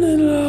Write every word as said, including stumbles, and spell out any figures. nothing in life.